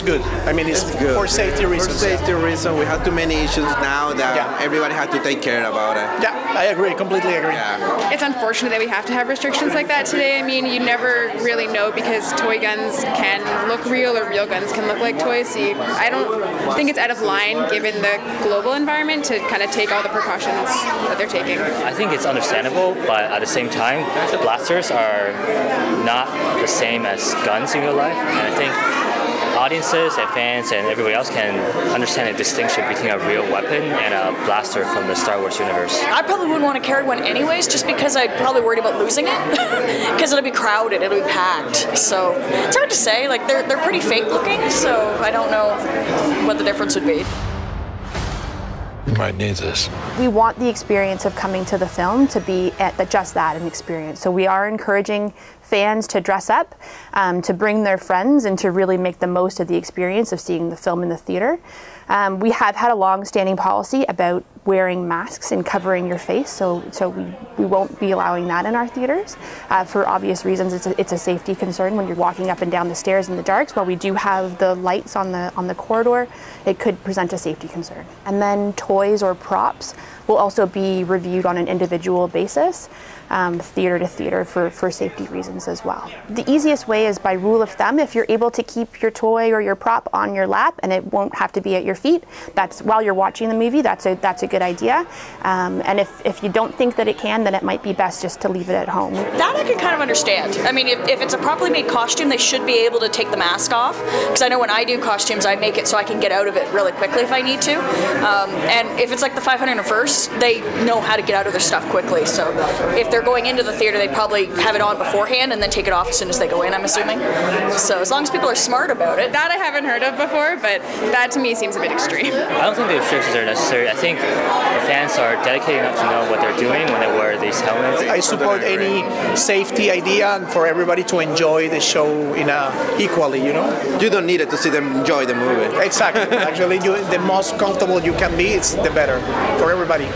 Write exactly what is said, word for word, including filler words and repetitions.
it's good. I mean, it's, it's good. for safety reasons. For safety reasons, we have too many issues now that yeah. everybody has to take care about it. Yeah, I agree, completely agree. Yeah. It's unfortunate that we have to have restrictions like that today. I mean, you never really know because toy guns can look real or real guns can look like toys. So you, I don't think it's out of line given the global environment to kind of take all the precautions that they're taking. I think it's understandable, but at the same time, the blasters are not the same as guns in real life, and I think audiences and fans and everybody else can understand the distinction between a real weapon and a blaster from the Star Wars universe. I probably wouldn't want to carry one anyways, just because I'd probably worried about losing it, because it'll be crowded, it'll be packed. So it's hard to say. Like they're they're pretty fake looking, so I don't know what the difference would be. You might need this. We want the experience of coming to the film to be at the, just that, an experience. So we are encouraging fans to dress up, um, to bring their friends, and to really make the most of the experience of seeing the film in the theater. Um, we have had a long-standing policy about wearing masks and covering your face, so so we, we won't be allowing that in our theaters. Uh, for obvious reasons, it's a, it's a safety concern when you're walking up and down the stairs in the dark. While we do have the lights on the, on the corridor, it could present a safety concern. And then toys or props will also be reviewed on an individual basis, um, theater to theater for, for safety reasons as well. The easiest way is by rule of thumb, if you're able to keep your toy or your prop on your lap and it won't have to be at your feet, that's while you're watching the movie, that's a, that's a good idea. Um, and if, if you don't think that it can, then it might be best just to leave it at home. That I can kind of understand. I mean, if, if it's a properly made costume, they should be able to take the mask off, because I know when I do costumes, I make it so I can get out of it really quickly if I need to. Um, and if it's like the five hundred first, they know how to get out of their stuff quickly, so if they're going into the theater, they probably have it on beforehand and then take it off as soon as they go in, I'm assuming. So as long as people are smart about it. That I haven't heard of before, but that to me seems a bit extreme. I don't think the restrictions are necessary. I think the fans are dedicated enough to know what they're doing when they wear these helmets. I support any safety idea and for everybody to enjoy the show in a equally, you know? You don't need it to see them enjoy the movie. Exactly. Actually, you, the most comfortable you can be, it's the better for everybody.